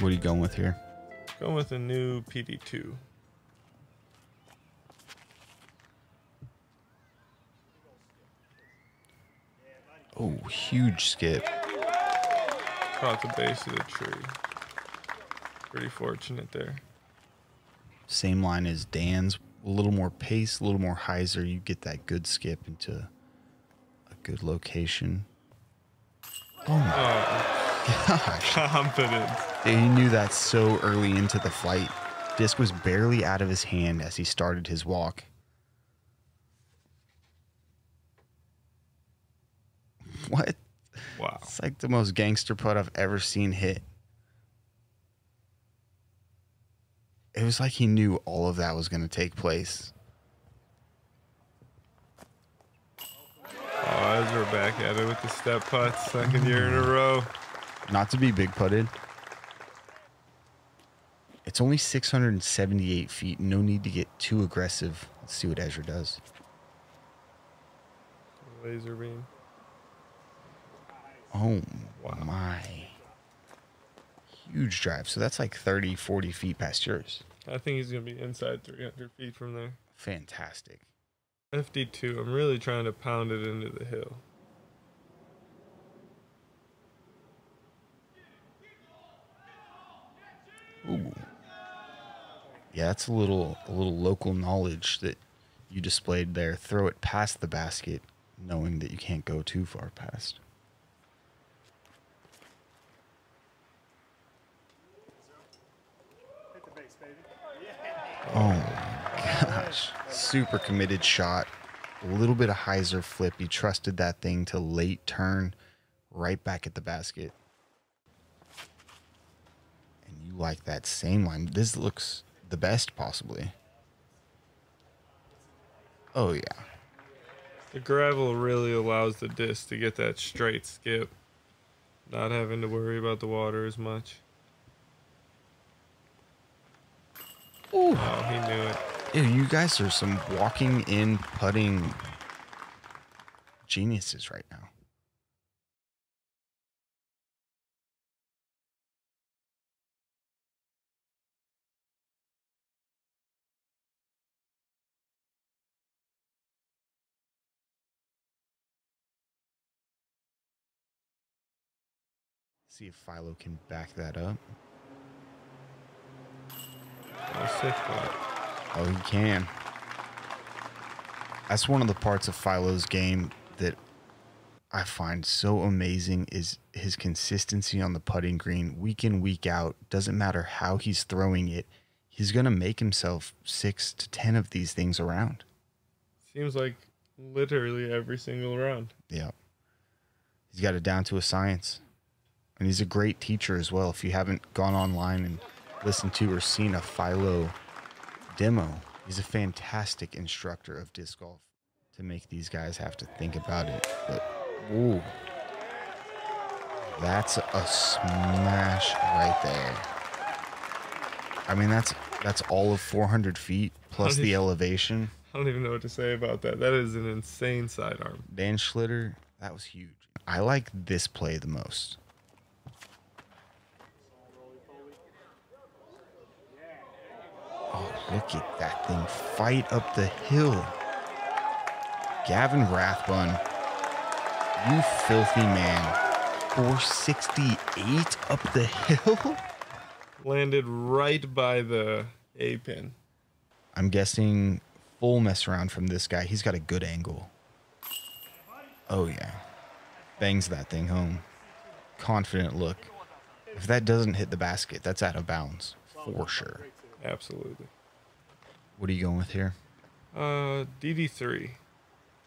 What are you going with here? Going with a new PD2. Oh, huge skip. Caught the base of the tree. Pretty fortunate there. Same line as Dan's. A little more pace, a little more hyzer. You get that good skip into a good location. Oh, my gosh. Confidence. He knew that so early into the flight. Disc was barely out of his hand as he started his walk. What? Wow. It's like the most gangster putt I've ever seen hit. It was like he knew all of that was going to take place. Oh, Ezra back at it with the step putts, second year in a row. Not to be big putted. It's only 678 feet. No need to get too aggressive. Let's see what Ezra does. Laser beam. Oh, wow. My. Huge drive. So that's like 30, 40 feet past yours. I think he's going to be inside 300 feet from there. Fantastic. FD2. I'm really trying to pound it into the hill. Ooh. Yeah, that's a little local knowledge that you displayed there. Throw it past the basket, knowing that you can't go too far past. Oh my gosh. Super committed shot. A little bit of hyzer flip. He trusted that thing to late turn right back at the basket. And you like that same line. This looks the best possibly. Oh yeah. The gravel really allows the disc to get that straight skip. Not having to worry about the water as much. Ooh. Oh, he knew it. Dude, you guys are some walking in putting geniuses right now. See if Philo can back that up. Oh, he can. That's one of the parts of Philo's game that I find so amazing is his consistency on the putting green, week in, week out. Doesn't matter how he's throwing it. He's going to make himself 6 to 10 of these things around. Seems like literally every single round. Yeah. He's got it down to a science. And he's a great teacher as well. If you haven't gone online and listened to or seen a Philo demo, he's a fantastic instructor of disc golf to make these guys have to think about it. But ooh, that's a smash right there. I mean, that's all of 400 feet plus the elevation. I don't even know what to say about that. That is an insane sidearm. Dan Schlitter, that was huge. I like this play the most. Look at that thing fight up the hill. Gavin Rathbun, you filthy man. 468 up the hill? Landed right by the A-pin. I'm guessing full mess around from this guy. He's got a good angle. Oh, yeah. Bangs that thing home. Confident look. If that doesn't hit the basket, that's out of bounds for sure. Absolutely. What are you going with here? DD3.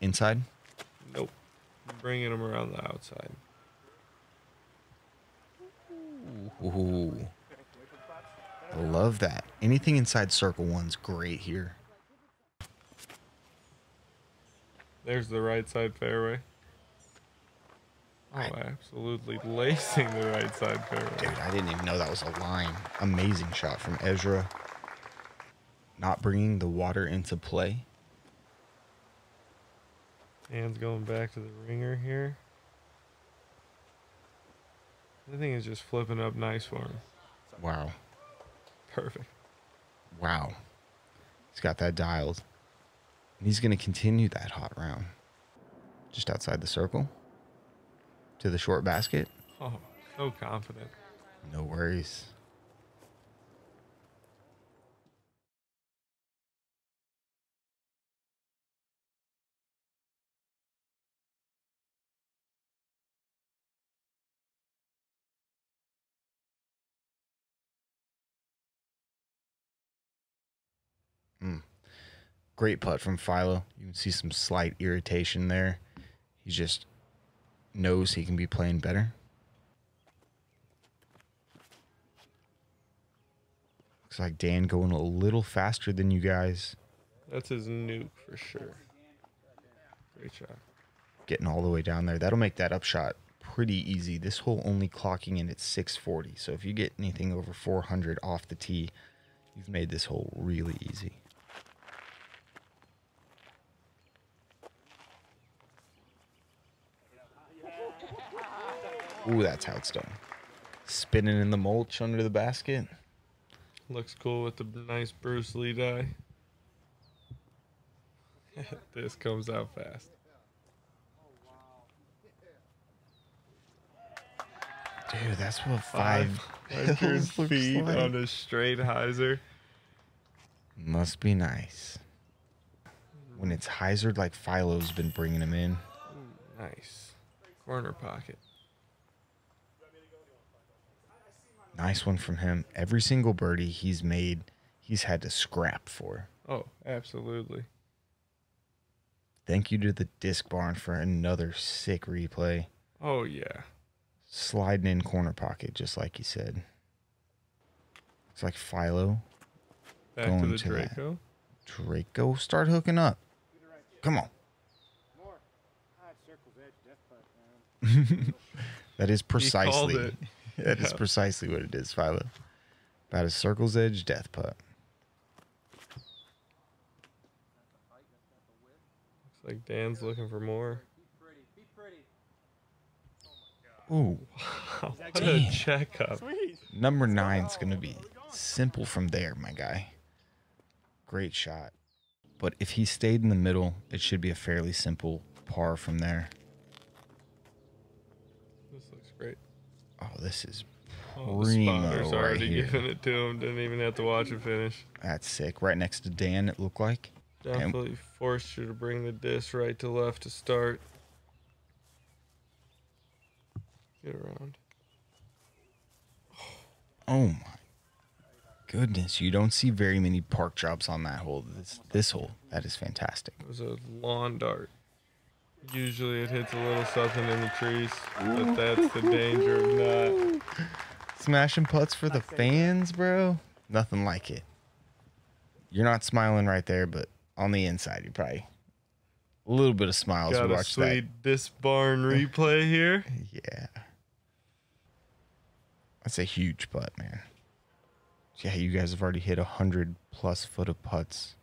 Inside? Nope. I'm bringing them around the outside. Ooh. I love that. Anything inside circle one's great here. There's the right side fairway. Oh, absolutely lacing the right side fairway. Dude, I didn't even know that was a line. Amazing shot from Ezra. Not bringing the water into play. Dan's going back to the ringer here. The thing is just flipping up nice for him. Wow. Perfect. Wow. He's got that dialed. And he's going to continue that hot round. Just outside the circle. To the short basket. Oh, so confident. No worries. Great putt from Philo. You can see some slight irritation there. He just knows he can be playing better. Looks like Dan going a little faster than you guys. That's his nuke for sure. Great shot. Getting all the way down there. That'll make that up shot pretty easy. This hole only clocking in at 640. So if you get anything over 400 off the tee, you've made this hole really easy. Ooh, that's how it's done. Spinning in the mulch under the basket. Looks cool with the nice Bruce Lee dye. This comes out fast. Dude, that's what 500 feet like. On a straight hyzer. Must be nice. When it's hyzered like Philo's been bringing him in. Nice. Corner pocket. Nice one from him. Every single birdie he's made, he's had to scrap for. Oh, absolutely. Thank you to the Disc Barn for another sick replay. Oh, yeah. Sliding in corner pocket, just like you said. It's like Philo. Back going to the Draco. That. Draco, start hooking up. Come on. That is precisely. He called it. That is precisely what it is, Philo. About a circle's edge death putt. Looks like Dan's looking for more. Ooh. What a checkup. Number 9's going to be simple from there, my guy. Great shot. But if he stayed in the middle, it should be a fairly simple par from there. This looks great. Oh, this is primo right already here. Giving it to him. Didn't even have to watch it finish. That's sick. Right next to Dan, it looked like. Definitely and forced you to bring the disc right to left to start. Get around. Oh, my goodness. You don't see very many park jobs on that hole. This hole, that is fantastic. It was a lawn dart. Usually it hits a little something in the trees, but that's the danger of not. Smashing putts for the fans, bro. Nothing like it. You're not smiling right there, but on the inside, you're probably a little bit of smiles. Got a sweet Disc Barn replay here. Yeah. That's a huge putt, man. Yeah, you guys have already hit 100+ foot of putts.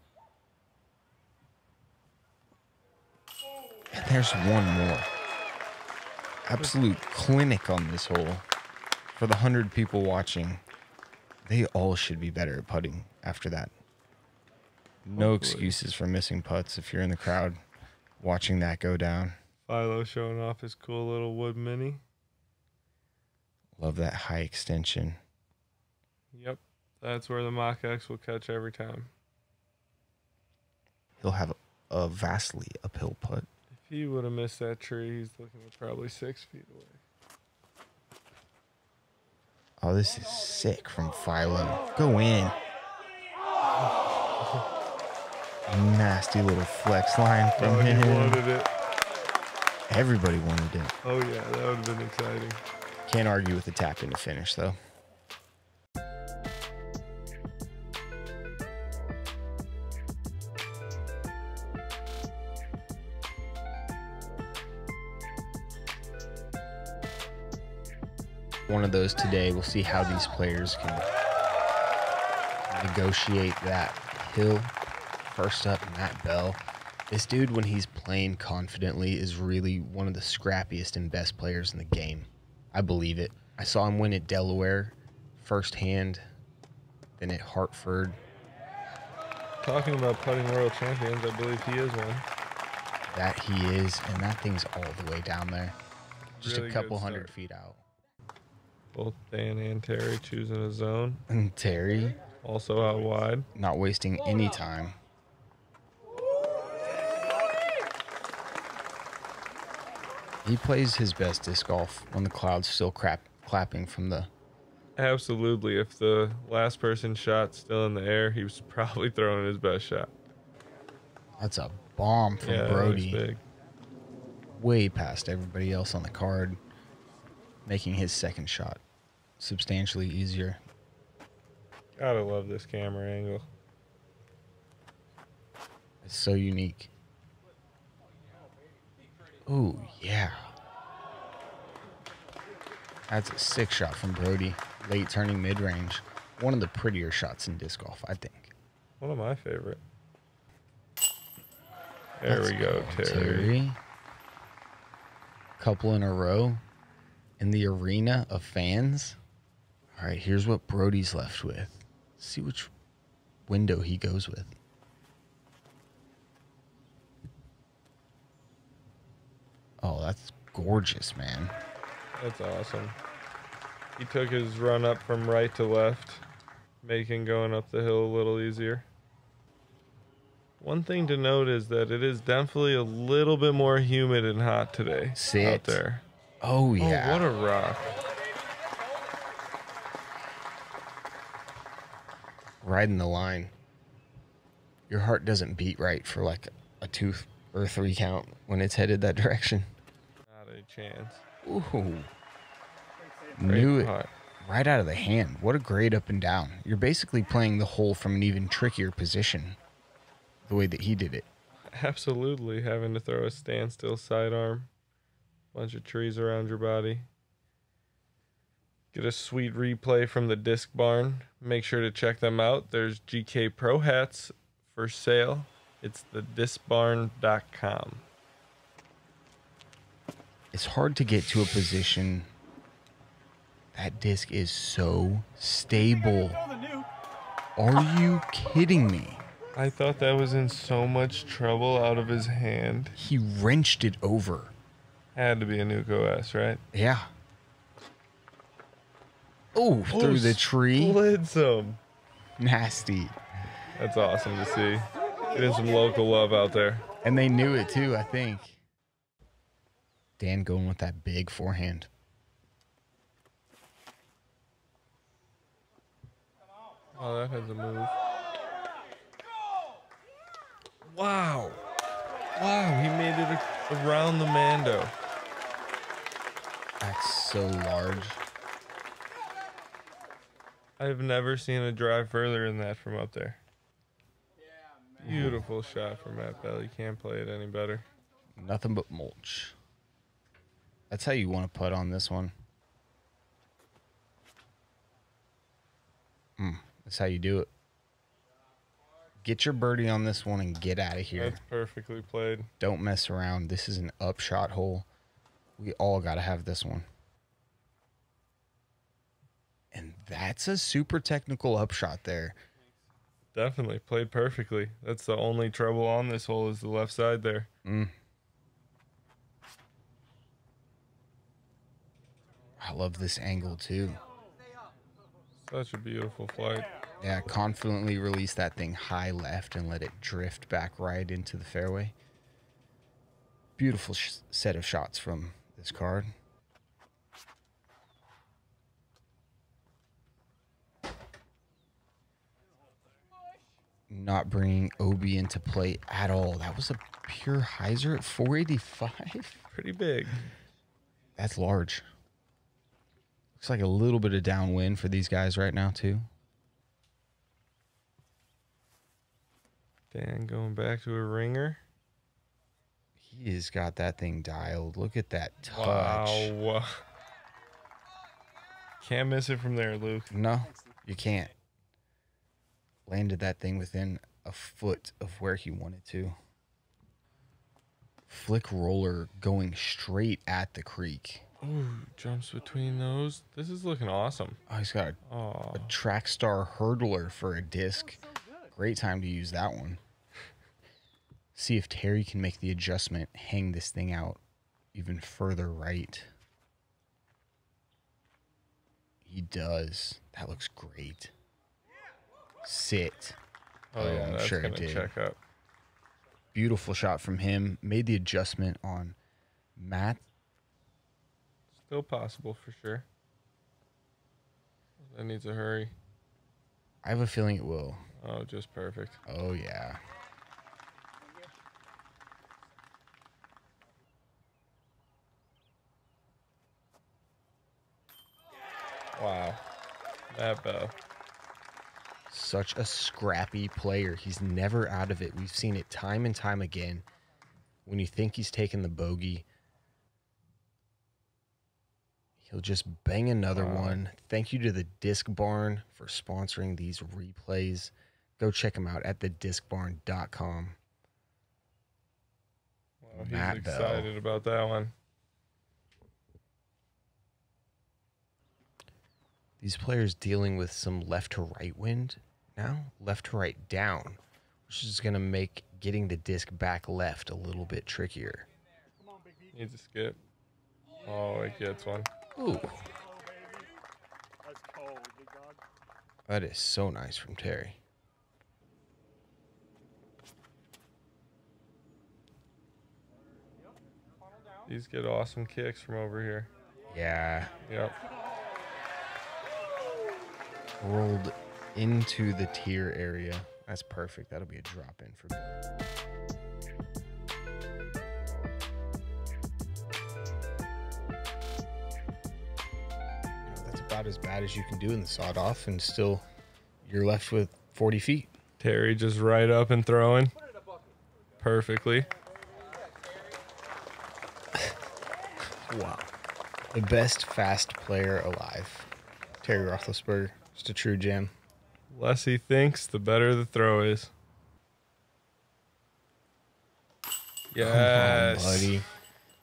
And there's one more. Absolute clinic on this hole. For the 100 people watching, they all should be better at putting after that. No excuses for missing putts if you're in the crowd watching that go down. Philo showing off his cool little wood mini. Love that high extension. Yep, that's where the Mach-X will catch every time. He'll have a vastly uphill putt. He would have missed that tree. He's looking at probably 6 feet away. Oh, this is sick from Philo. Go in. Nasty little flex line from him. Wanted it. Everybody wanted it. Oh, yeah. That would have been exciting. Can't argue with the tap in to finish, though. One of those today. We'll see how these players can negotiate that hill. First up, Matt Bell. This dude, when he's playing confidently, is really one of the scrappiest and best players in the game. I believe it. I saw him win at Delaware firsthand than at Hartford. Talking about putting world champions, I believe he is one. That he is, and that thing's all the way down there. Just really a couple hundred feet out. Both Dan and Terry choosing a zone. And Terry. Also out wide. Not wasting any time. He plays his best disc golf when the cloud's still clapping from the... Absolutely. If the last person shot's still in the air, he was probably throwing his best shot. That's a bomb from Brody. Big. Way past everybody else on the card, making his second shot substantially easier. Gotta love this camera angle. It's so unique. Oh, yeah. That's a sick shot from Brody. Late turning mid-range. One of the prettier shots in disc golf, I think. One of my favorite. There we go, Terry. Couple in a row in the arena of fans. All right, here's what Brody's left with. Let's see which window he goes with. Oh, that's gorgeous, man. That's awesome. He took his run up from right to left, making going up the hill a little easier. One thing to note is that it is definitely a little bit more humid and hot today. See out it? There. Oh, yeah. Oh, what a rock. Riding the line. Your heart doesn't beat right for like a 2 or 3 count when it's headed that direction. Not a chance. Ooh. Knew it. Right out of the hand. What a great up and down. You're basically playing the hole from an even trickier position. The way that he did it. Absolutely. Having to throw a standstill sidearm. Bunch of trees around your body. Get a sweet replay from the Disc Barn. Make sure to check them out. There's GK Pro hats for sale. It's thediscbarn.com. It's hard to get to a position. That disc is so stable. Are you kidding me? I thought that was in so much trouble out of his hand. He wrenched it over. Had to be a Nuke OS, right? Yeah. Ooh, oh, through the tree. Slid some. Nasty. That's awesome to see. Getting some local love out there. And they knew it too, I think. Dan going with that big forehand. Oh, that has a move. Wow. Wow, he made it around the Mando. That's so large. I've never seen a drive further than that from up there. Yeah, man. Beautiful shot from Matt Bell. You can't play it any better. Nothing but mulch. That's how you want to putt on this one. That's how you do it. Get your birdie on this one and get out of here. That's perfectly played. Don't mess around. This is an upshot hole. We all got to have this one. And that's a super technical upshot there. Definitely played perfectly. That's the only trouble on this hole is the left side there. I love this angle too. Such a beautiful flight. Yeah, confidently release that thing high left and let it drift back right into the fairway. Beautiful set of shots from this card. Not bringing OB into play at all. That was a pure hyzer at 485. Pretty big. That's large. Looks like a little bit of downwind for these guys right now, too. Dan going back to a ringer. He has got that thing dialed. Look at that touch. Wow. Can't miss it from there, Luke. No, you can't. Landed that thing within a foot of where he wanted to. Flick roller going straight at the creek. Ooh, jumps between those. This is looking awesome. Oh, he's got a Trackstar hurdler for a disc. Great time to use that one. See if Terry can make the adjustment, hang this thing out even further right. He does. That looks great. Sit. Oh, yeah, I'm sure it did. Check up. Beautiful shot from him. Made the adjustment on Matt. Still possible for sure. That needs a hurry. I have a feeling it will. Oh, just perfect. Oh, yeah. Wow. Matt Bell. Such a scrappy player. He's never out of it. We've seen it time and time again. When you think he's taking the bogey, he'll just bang another one. Thank you to the Disc Barn for sponsoring these replays. Go check them out at thediscbarn.com. Wow, he's excited about that one. These players dealing with some left to right wind now, left to right down, which is going to make getting the disc back left a little bit trickier. Needs a skip. Oh, it gets one. Ooh. That is so nice from Terry. These get awesome kicks from over here. Yeah. Yep. Rolled into the tier area. That's perfect. That'll be a drop in for me. That's about as bad as you can do in the sawed off, and still you're left with 40 feet. Terry just right up and throwing perfectly. Wow. The best fast player alive. Terry Roethlisberger. Just a true gem. Less he thinks, the better the throw is. Yes. Come on, buddy.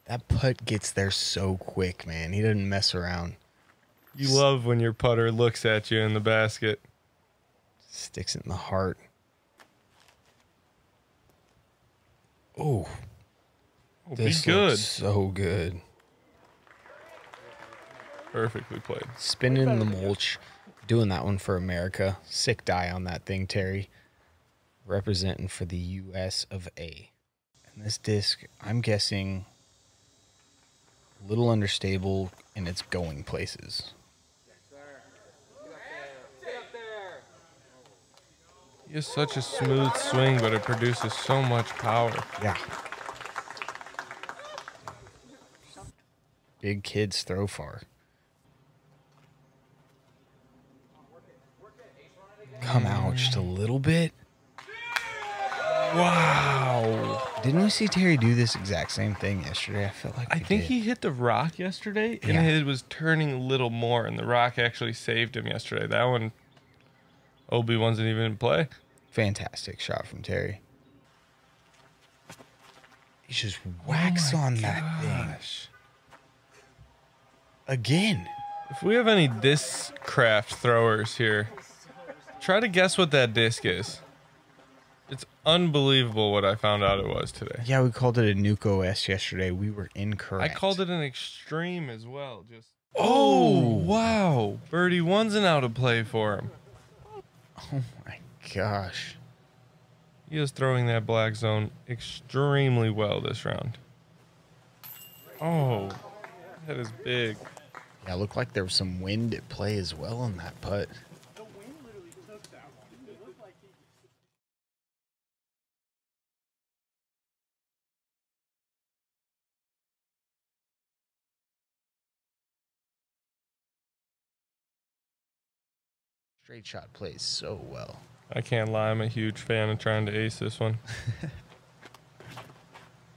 That putt gets there so quick, man. He doesn't mess around. You love when your putter looks at you in the basket. Sticks it in the heart. Oh. This looks so good. Perfectly played. Spinning in the mulch. Doing that one for America. Sick die on that thing, Terry. Representing for the U.S. of A. And this disc, I'm guessing, a little understable in its going places. Yes, sir. Get up there. He has such a smooth swing, but it produces so much power. Yeah. Big kids throw far. Come out just a little bit. Wow. Didn't we see Terry do this exact same thing yesterday? I felt like I think he hit the rock yesterday, and it was turning a little more, and the rock actually saved him yesterday. That one, Obi wasn't even in play. Fantastic shot from Terry. He just whacks on that thing. Again. If we have any Discraft throwers here, try to guess what that disc is. It's unbelievable what I found out it was today. Yeah, we called it a Nuke OS yesterday. We were incorrect. I called it an Extreme as well. Just oh wow, birdie one's an out of play for him. Oh my gosh, he is throwing that black zone extremely well this round. Oh, that is big. Yeah, it looked like there was some wind at play as well on that putt. Straight shot plays so well. I can't lie, I'm a huge fan of trying to ace this one.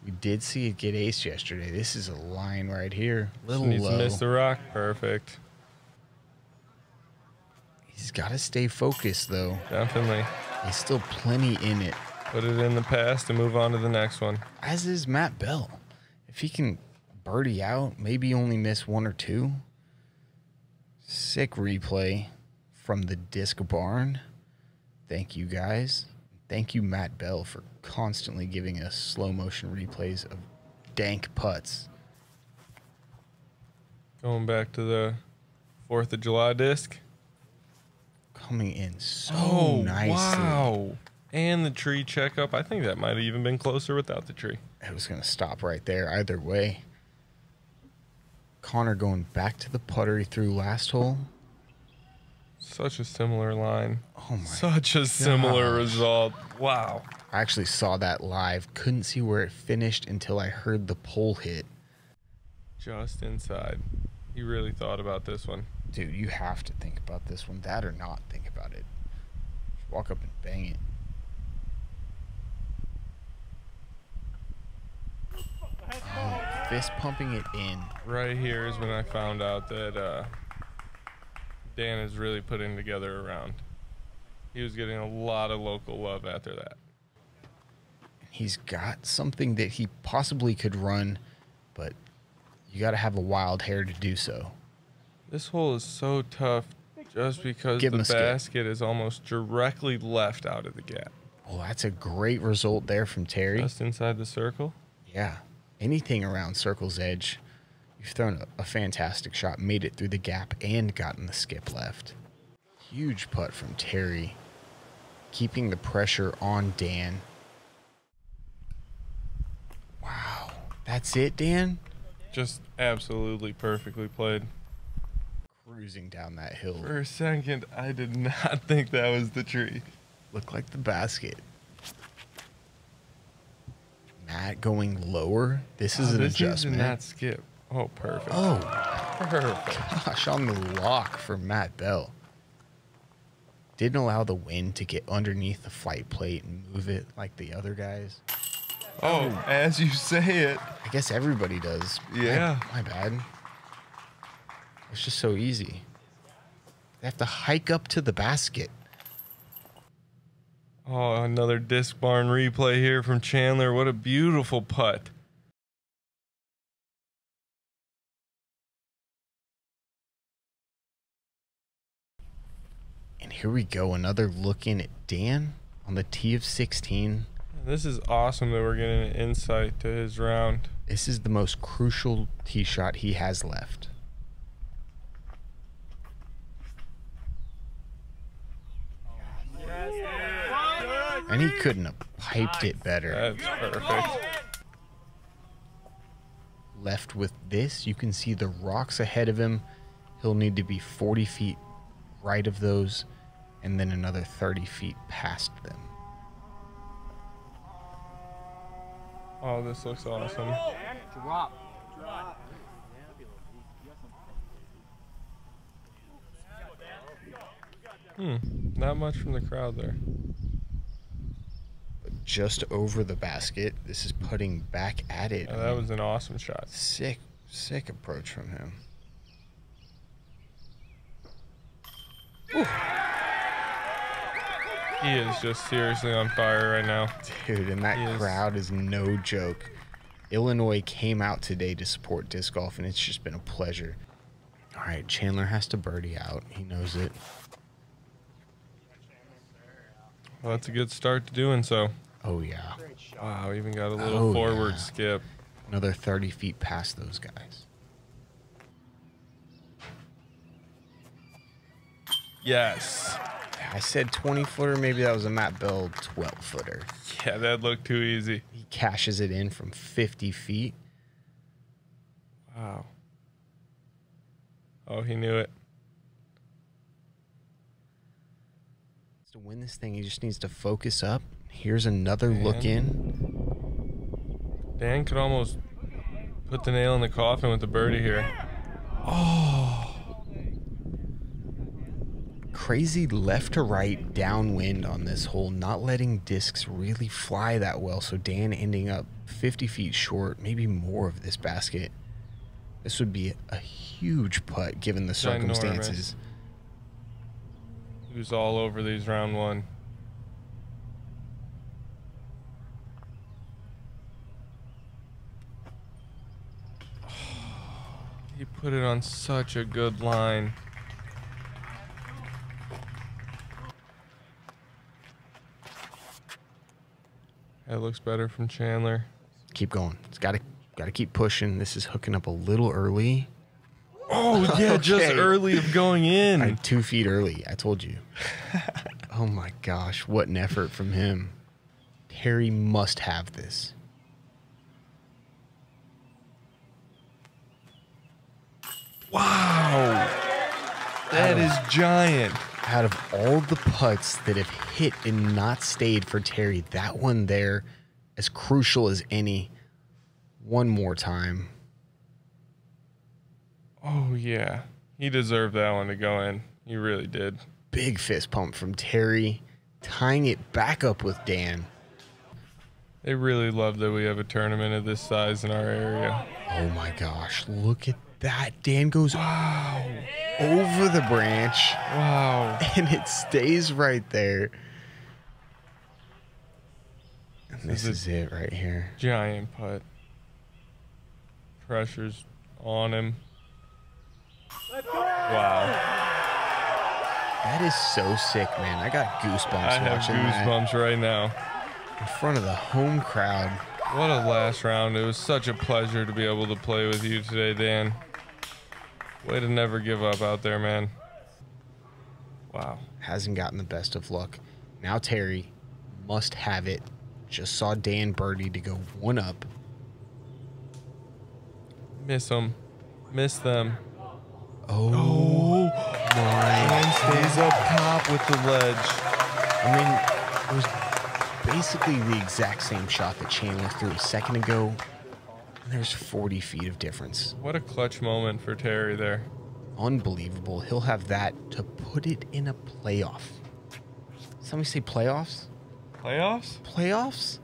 We did see it get aced yesterday. This is a line right here. Little needs low. To miss the rock. Perfect. He's got to stay focused, though. Definitely. He's still plenty in it. Put it in the past and move on to the next one. As is Matt Bell. If he can birdie out, maybe only miss one or two. Sick replay from the Disc Barn. Thank you guys. Thank you, Matt Bell, for constantly giving us slow motion replays of dank putts. Going back to the 4th of July disc. Coming in so nicely. Wow. And the tree checkup. I think that might have even been closer without the tree. I was going to stop right there either way. Connor going back to the putter he threw last hole. Such a similar line. Oh my. Such a similar result. Wow. I actually saw that live. Couldn't see where it finished until I heard the pole hit. Just inside. You really thought about this one. Dude, you have to think about this one. That or not think about it. Just walk up and bang it. Fist pumping it in. Right here is when I found out that Dan is really putting together a round. He was getting a lot of local love after that. He's got something that he possibly could run, but you got to have a wild hair to do so. This hole is so tough just because the basket is almost directly left out of the gap. Well, that's a great result there from Terry. Just inside the circle? Yeah. Anything around circle's edge, you've thrown a fantastic shot, made it through the gap, and gotten the skip left. Huge putt from Terry, keeping the pressure on Dan. Wow. That's it, Dan? Just absolutely perfectly played. Cruising down that hill. For a second, I did not think that was the tree. Looked like the basket. Matt going lower. This is an adjustment. Matt skip. Oh, perfect. Oh, perfect. Gosh, on the lock for Matt Bell. Didn't allow the wind to get underneath the flight plate and move it like the other guys. Oh, as you say it. I guess everybody does. Yeah. My bad. It's just so easy. They have to hike up to the basket. Oh, another Disc Barn replay here from Chandler. What a beautiful putt. And here we go, another look in at Dan on the tee of 16. This is awesome that we're getting an insight to his round. This is the most crucial tee shot he has left. And he couldn't have piped it better. That's perfect. Left with this, you can see the rocks ahead of him. He'll need to be 40 feet right of those, and then another 30 feet past them. Oh, this looks awesome. Drop. Drop. Not much from the crowd there. Just over the basket. This is putting back at it. Oh, that was an awesome shot. Sick, sick approach from him. Ooh. He is just seriously on fire right now. Dude, and that crowd is no joke. Illinois came out today to support disc golf, and it's just been a pleasure. All right, Chandler has to birdie out. He knows it. Well, that's a good start to doing so. Oh, yeah. Wow, even got a little forward skip. Another 30 feet past those guys. Yes. I said 20-footer. Maybe that was a Matt Bell 12-footer. Yeah, that looked too easy. He cashes it in from 50 feet. Wow. Oh, he knew it. To win this thing, he just needs to focus up. Here's another look in. Dan could almost put the nail in the coffin with the birdie here. Oh. Crazy left to right downwind on this hole, not letting discs really fly that well, so Dan ending up 50 feet short, maybe more of this basket. This would be a huge putt given the circumstances. Ginormous. He was all over these round one. Oh, He put it on such a good line. That looks better from Chandler. Keep going. It's gotta keep pushing. This is hooking up a little early. Oh yeah, okay. Just early of going in. I'm 2 feet early. I told you. Oh my gosh, what an effort from him. Terry must have this. Wow. That is giant. Out of all the putts that have hit and not stayed for Terry, that one there, as crucial as any. One more time. Oh, yeah. He deserved that one to go in. He really did. Big fist pump from Terry, tying it back up with Dan. They really love that we have a tournament of this size in our area. Oh, my gosh. Look at that. Dan goes over the branch. Wow. And it stays right there. And this is it right here. Giant putt. Pressure's on him. Wow. That is so sick, man. I got goosebumps watching that. I have goosebumps right now. In front of the home crowd. What a last round. It was such a pleasure to be able to play with you today, Dan. Way to never give up out there, man. Wow. Hasn't gotten the best of luck. Now Terry must have it. Just saw Dan birdie to go one up. Miss him. Miss them. Oh. Dan stays up top with the ledge. I mean, it was basically the exact same shot that Chandler threw a second ago. There's 40 feet of difference. What a clutch moment for Terry there. Unbelievable. He'll have that to put it in a playoff. Somebody say playoffs? Playoffs? Playoffs?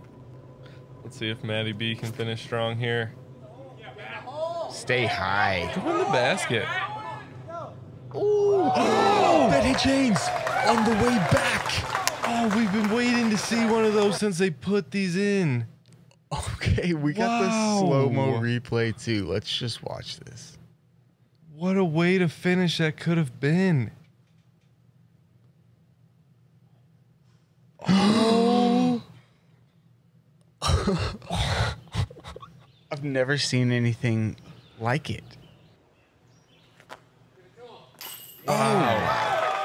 Let's see if Maddie B can finish strong here. Stay high. Go in the basket. Oh, Betty James on the way back. Oh, we've been waiting to see one of those since they put these in. Okay, we got the slow-mo replay too. Let's just watch this. What a way to finish that could have been. Oh. I've never seen anything like it. Wow.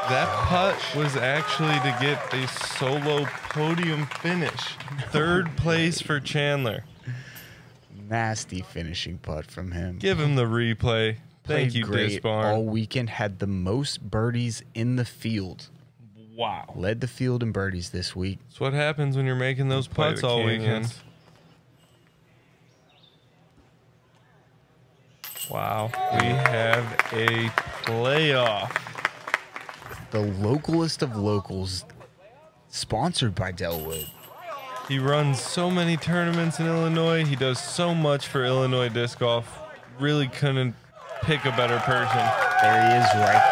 That putt was actually to get a solo podium finish. Third place for Chandler. Nasty finishing putt from him. Give him the replay. Thank you, Disc Barn. All weekend, had the most birdies in the field. Wow. Led the field in birdies this week. That's what happens when you're making those putts all weekend. Wow, we have a playoff. The localest of locals, sponsored by Dellwood. He runs so many tournaments in Illinois. He does so much for Illinois disc golf. Really couldn't pick a better person. There he is right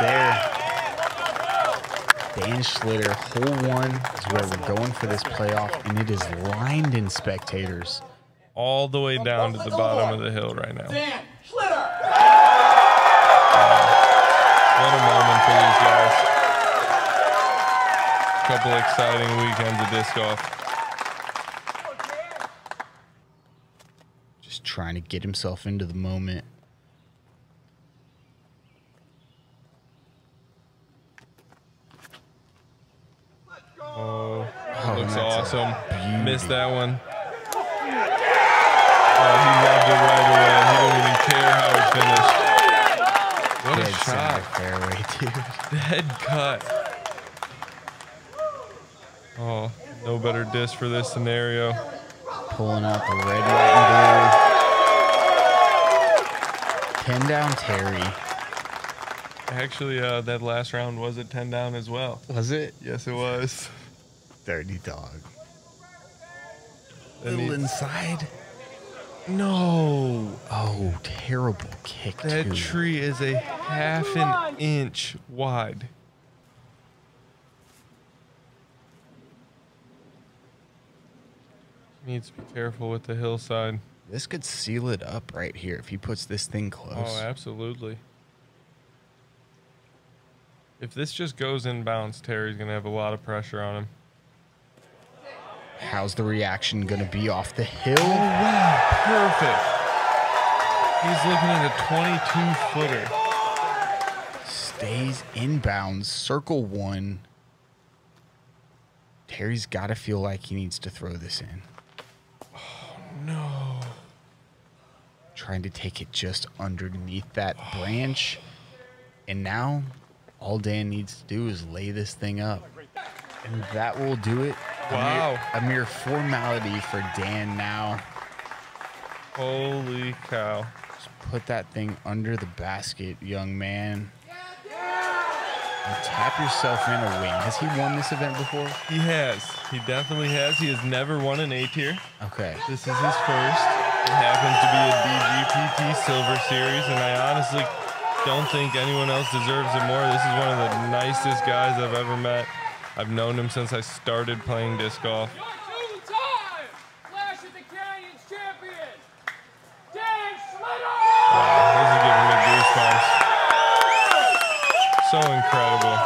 there. Dan Schlitter, hole one is where we're going for this playoff, and it is lined in spectators. All the way down to the bottom of the hill right now. Dan Schlitter! What a moment for these guys. A couple exciting weekends of disc golf. Just trying to get himself into the moment. Oh, looks awesome. Missed that one. Oh, he loved it right away. He didn't even care how it finished. What a shot. Fairway, dude. Dead cut. Oh, no better disc for this scenario. Pulling out the red, white, and blue. 10 down, Terry. Actually, that last round was at 10 down as well. Was it? Yes, it was. Dirty dog. A little inside. No. Oh, terrible kick. That tree is a half an inch wide. Needs to be careful with the hillside. This could seal it up right here if he puts this thing close. Oh, absolutely. If this just goes inbounds, Terry's going to have a lot of pressure on him. How's the reaction going to be off the hill? Oh, wow. Perfect. He's looking at a 22-footer. Stays inbounds, circle one. Terry's got to feel like he needs to throw this in. Oh, no. Trying to take it just underneath that branch. And now all Dan needs to do is lay this thing up. And that will do it. Wow. A mere formality for Dan now. Holy cow. Just put that thing under the basket, young man. And tap yourself in a win. Has he won this event before? He has. He definitely has. He has never won an A tier. Okay. This is his first. It happens to be a DGPT Silver Series, and I honestly don't think anyone else deserves it more. This is one of the nicest guys I've ever met. I've known him since I started playing disc golf. Your two-time Clash of the Canyons champion, Dan Schlitter! Wow, those are giving me goosebumps. So incredible.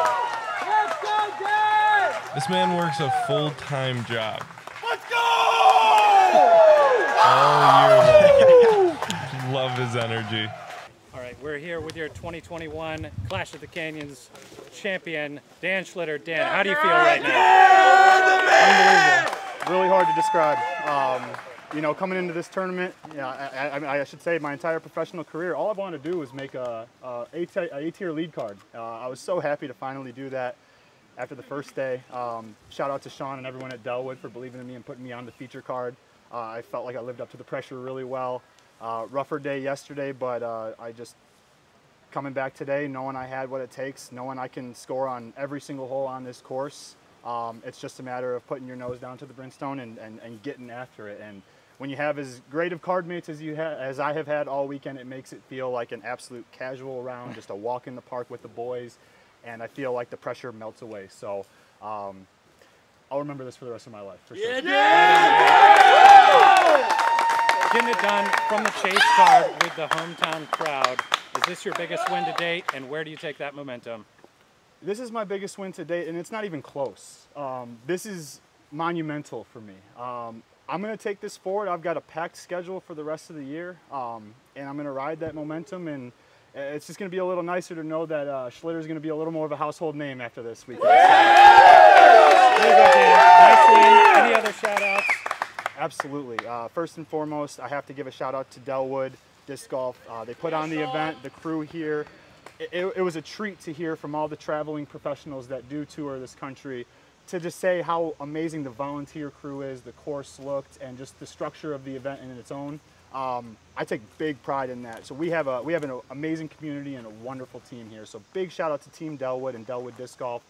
Let's go, Dan! This man works a full-time job. Let's go! Oh, you love his energy. All right, we're here with your 2021 Clash of the Canyons champion, Dan Schlitter. Dan, how do you feel right now? Unbelievable. Really hard to describe. You know, coming into this tournament, I should say my entire professional career, all I wanted to do was make an A-tier lead card. I was so happy to finally do that after the first day. Shout out to Sean and everyone at Dellwood for believing in me and putting me on the feature card. I felt like I lived up to the pressure really well. Rougher day yesterday, but I just, coming back today, knowing I had what it takes, knowing I can score on every single hole on this course. It's just a matter of putting your nose down to the brimstone and getting after it. And when you have as great of card mates as you have, as I have had all weekend, it makes it feel like an absolute casual round, just a walk in the park with the boys, and I feel like the pressure melts away. So I'll remember this for the rest of my life. For sure. Yeah, yeah! Getting it done from the chase card with the hometown crowd. Is this your biggest win to date, and where do you take that momentum? This is my biggest win to date, and it's not even close. This is monumental for me. I'm going to take this forward. I've got a packed schedule for the rest of the year, and I'm going to ride that momentum. And it's just going to be a little nicer to know that Schlitter is going to be a little more of a household name after this weekend. Nice win. Any other shout-outs? Absolutely. First and foremost, I have to give a shout-out to Dellwood Disc Golf. They put on the event, the crew here. It was a treat to hear from all the traveling professionals that do tour this country, to just say how amazing the volunteer crew is, the course looked, and just the structure of the event in its own. I take big pride in that. So we have an amazing community and a wonderful team here. So big shout out to Team Dellwood and Dellwood Disc Golf.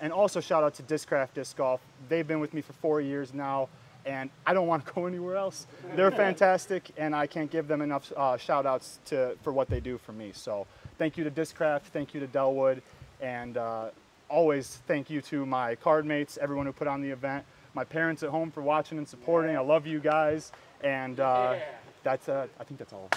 And also shout out to Discraft Disc Golf. They've been with me for 4 years now, and I don't want to go anywhere else. They're fantastic, and I can't give them enough shout outs for what they do for me. So thank you to Discraft, thank you to Dellwood, and always thank you to my card mates, everyone who put on the event, my parents at home for watching and supporting. I love you guys, and I think that's all.